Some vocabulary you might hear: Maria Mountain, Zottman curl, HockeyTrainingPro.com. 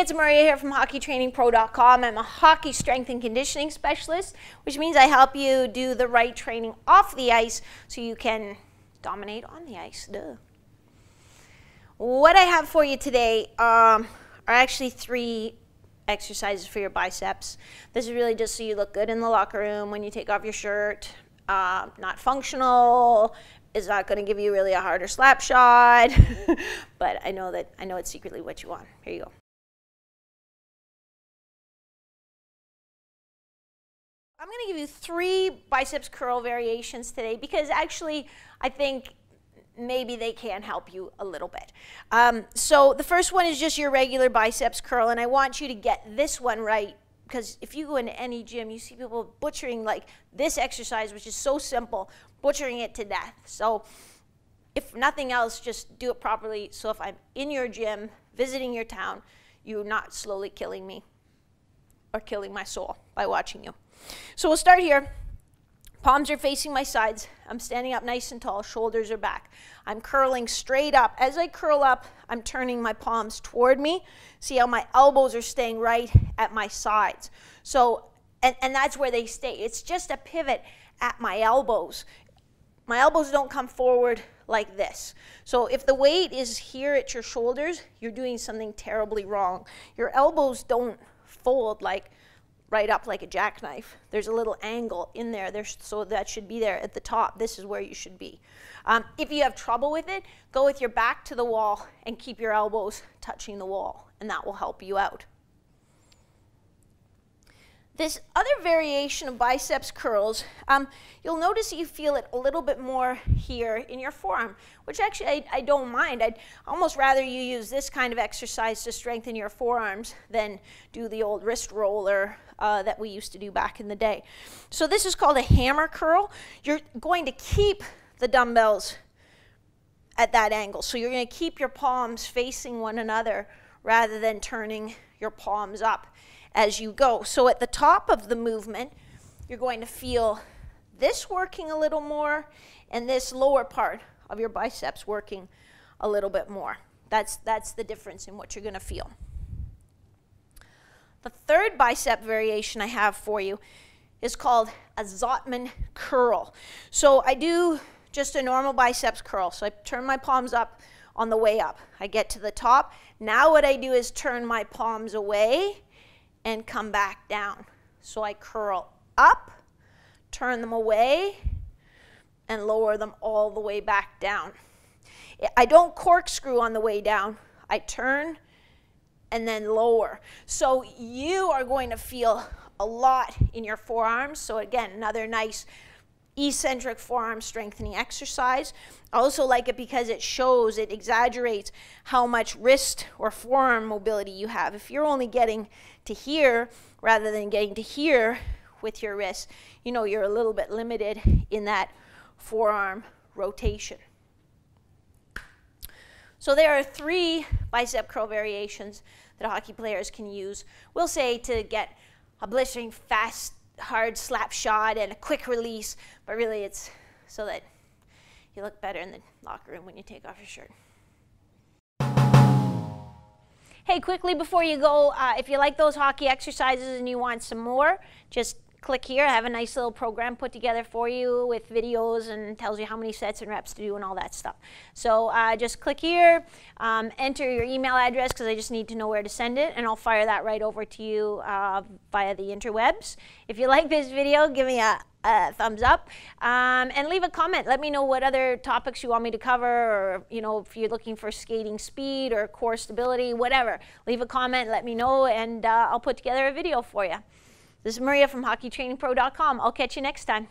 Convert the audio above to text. it's Maria here from HockeyTrainingPro.com. I'm a hockey strength and conditioning specialist, which means I help you do the right training off the ice so you can dominate on the ice. Duh. What I have for you today are actually three exercises for your biceps. This is really just so you look good in the locker room when you take off your shirt. Not functional. It's not going to give you really a harder slap shot, but I know it's secretly what you want. Here you go. I'm going to give you three biceps curl variations today because actually I think maybe they can help you a little bit. So the first one is just your regular biceps curl, and I want you to get this one right because if you go into any gym, you see people butchering like this exercise, which is so simple, butchering it to death. So if nothing else, just do it properly. So if I'm in your gym, visiting your town, you're not slowly killing me or killing my soul by watching you. So we'll start here. Palms are facing my sides. I'm standing up nice and tall. Shoulders are back. I'm curling straight up. As I curl up, I'm turning my palms toward me. See how my elbows are staying right at my sides. So, and that's where they stay. It's just a pivot at my elbows. My elbows don't come forward like this. So if the weight is here at your shoulders, you're doing something terribly wrong. Your elbows don't fold like right up like a jackknife. There's a little angle in there, so that should be there at the top. This is where you should be. If you have trouble with it, go with your back to the wall and keep your elbows touching the wall, and that will help you out. This other variation of biceps curls, you'll notice that you feel it a little bit more here in your forearm, which actually I don't mind. I'd almost rather you use this kind of exercise to strengthen your forearms than do the old wrist roller that we used to do back in the day. So this is called a hammer curl. You're going to keep the dumbbells at that angle. So you're going to keep your palms facing one another rather than turning your palms up as you go. So at the top of the movement, you're going to feel this working a little more and this lower part of your biceps working a little bit more. That's the difference in what you're going to feel. The third bicep variation I have for you is called a Zottman curl. So I do just a normal biceps curl. So I turn my palms up on the way up. I get to the top. Now what I do is turn my palms away and come back down. So I curl up, turn them away, and lower them all the way back down. I don't corkscrew on the way down. I turn and then lower. So you are going to feel a lot in your forearms. So again, another nice eccentric forearm strengthening exercise. I also like it because it shows, it exaggerates how much wrist or forearm mobility you have. If you're only getting to here rather than getting to here with your wrist, you know you're a little bit limited in that forearm rotation. So there are three bicep curl variations that hockey players can use, we'll say, to get a blistering fast hard slap shot and a quick release, but really it's so that you look better in the locker room when you take off your shirt. Hey, quickly before you go, if you like those hockey exercises and you want some more, just click here. I have a nice little program put together for you with videos and tells you how many sets and reps to do and all that stuff. So just click here, enter your email address because I just need to know where to send it, and I'll fire that right over to you via the interwebs. If you like this video, give me a thumbs up and leave a comment. Let me know what other topics you want me to cover, or you know, if you're looking for skating speed or core stability, whatever. Leave a comment, let me know, and I'll put together a video for you. This is Maria from HockeyTrainingPro.com. I'll catch you next time.